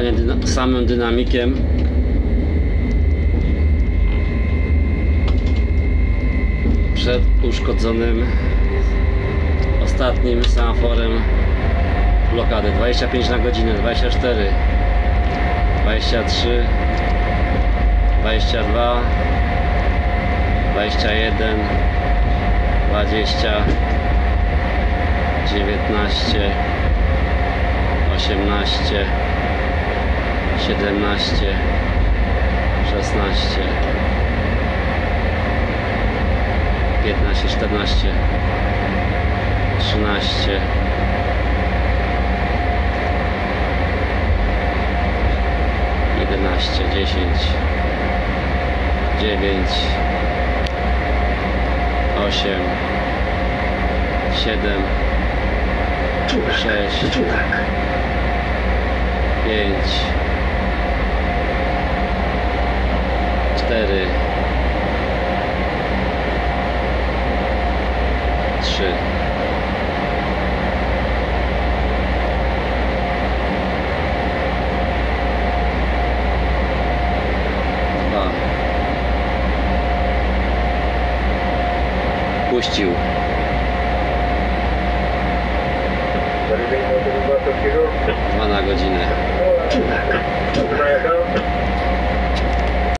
sterowanie samym dynamikiem. Przed uszkodzonym ostatnim semaforem blokady 25 na godzinę, 24, 23, 22, 21, 20, 19, 18, 17, 16, 15, 14, 13, 11, 10, 9, 8, 7, 6, 5, 4, 3, 2. Puścił. Dwa na godzinę.